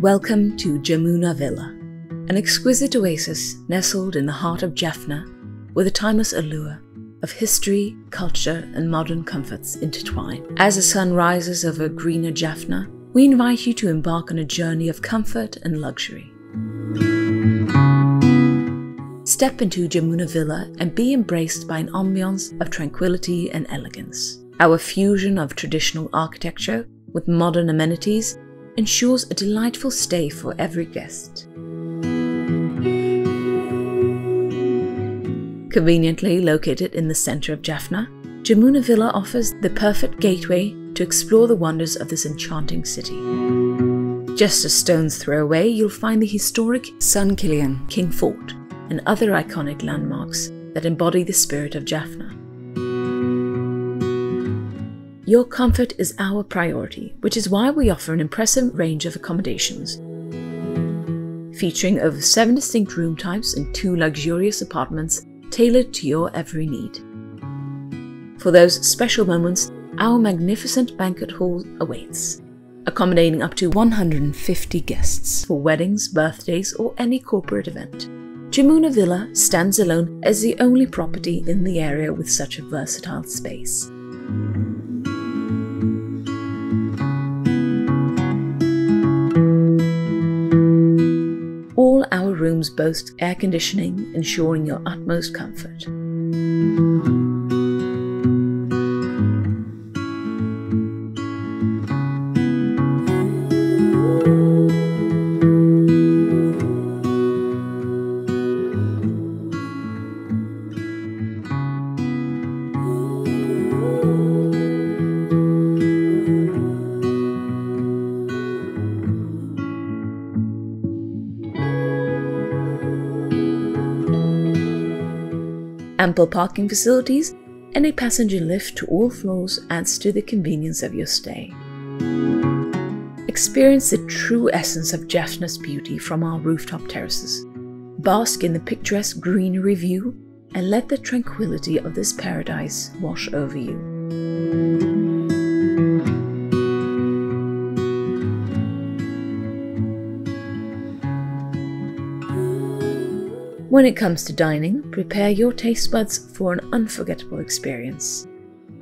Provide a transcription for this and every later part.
Welcome to Jamuna Villa, an exquisite oasis nestled in the heart of Jaffna with a timeless allure of history, culture, and modern comforts intertwined. As the sun rises over greener Jaffna, we invite you to embark on a journey of comfort and luxury. Step into Jamuna Villa and be embraced by an ambiance of tranquility and elegance. Our fusion of traditional architecture with modern amenities ensures a delightful stay for every guest. Conveniently located in the center of Jaffna, Jamuna Villa offers the perfect gateway to explore the wonders of this enchanting city. Just a stone's throw away, you'll find the historic Sun Killian King Fort and other iconic landmarks that embody the spirit of Jaffna. Your comfort is our priority, which is why we offer an impressive range of accommodations, featuring over 7 distinct room types and 2 luxurious apartments tailored to your every need. For those special moments, our magnificent banquet hall awaits, accommodating up to 150 guests for weddings, birthdays, or any corporate event. Jamuna Villa stands alone as the only property in the area with such a versatile space. All our rooms boast air conditioning, ensuring your utmost comfort. Ample parking facilities and a passenger lift to all floors adds to the convenience of your stay. Experience the true essence of Jaffna's beauty from our rooftop terraces. Bask in the picturesque greenery view and let the tranquility of this paradise wash over you. When it comes to dining, prepare your taste buds for an unforgettable experience.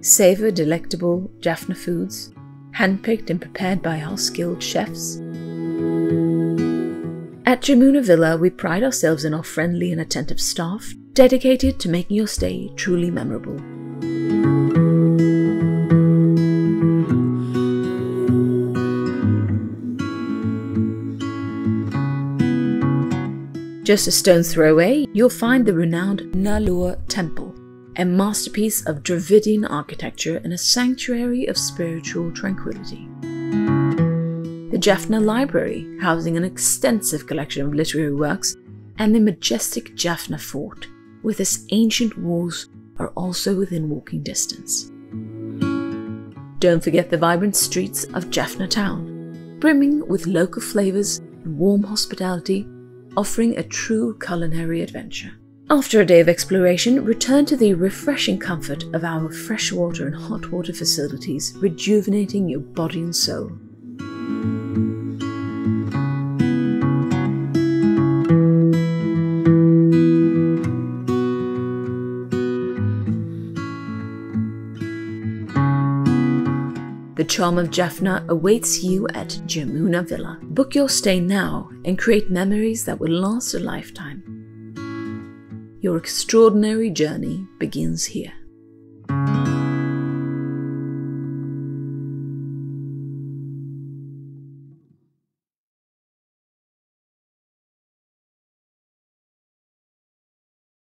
Savor delectable Jaffna foods, handpicked and prepared by our skilled chefs. At Jamuna Villa, we pride ourselves in our friendly and attentive staff, dedicated to making your stay truly memorable. Just a stone's throw away, you'll find the renowned Nalur Temple, a masterpiece of Dravidian architecture and a sanctuary of spiritual tranquility. The Jaffna Library, housing an extensive collection of literary works, and the majestic Jaffna Fort, with its ancient walls, are also within walking distance. Don't forget the vibrant streets of Jaffna Town, brimming with local flavors and warm hospitality, offering a true culinary adventure. After a day of exploration, return to the refreshing comfort of our freshwater and hot water facilities, rejuvenating your body and soul. The charm of Jaffna awaits you at Jamuna Villa. Book your stay now and create memories that will last a lifetime. Your extraordinary journey begins here.